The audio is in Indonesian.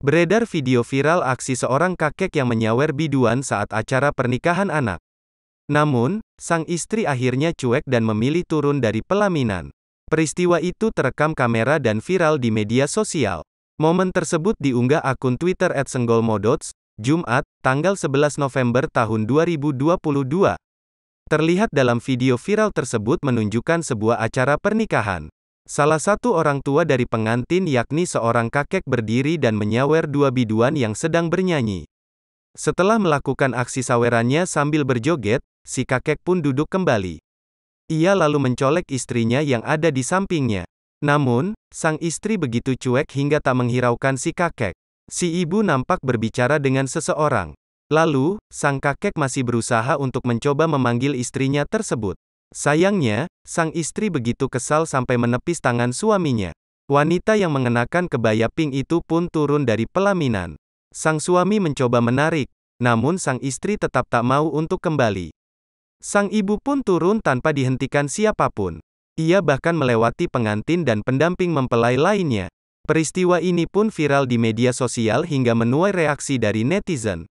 Beredar video viral aksi seorang kakek yang menyawer biduan saat acara pernikahan anak. Namun, sang istri akhirnya cuek dan memilih turun dari pelaminan. Peristiwa itu terekam kamera dan viral di media sosial. Momen tersebut diunggah akun Twitter @senggolmodotz, Jumat, tanggal 11 November tahun 2022. Terlihat dalam video viral tersebut menunjukkan sebuah acara pernikahan. Salah satu orang tua dari pengantin yakni seorang kakek berdiri dan menyawer dua biduan yang sedang bernyanyi. Setelah melakukan aksi sawerannya sambil berjoget, si kakek pun duduk kembali. Ia lalu mencolek istrinya yang ada di sampingnya. Namun, sang istri begitu cuek hingga tak menghiraukan si kakek. Si ibu nampak berbicara dengan seseorang. Lalu, sang kakek masih berusaha untuk mencoba memanggil istrinya tersebut. Sayangnya, sang istri begitu kesal sampai menepis tangan suaminya. Wanita yang mengenakan kebaya pink itu pun turun dari pelaminan. Sang suami mencoba menarik, namun sang istri tetap tak mau untuk kembali. Sang ibu pun turun tanpa dihentikan siapapun. Ia bahkan melewati pengantin dan pendamping mempelai lainnya. Peristiwa ini pun viral di media sosial hingga menuai reaksi dari netizen.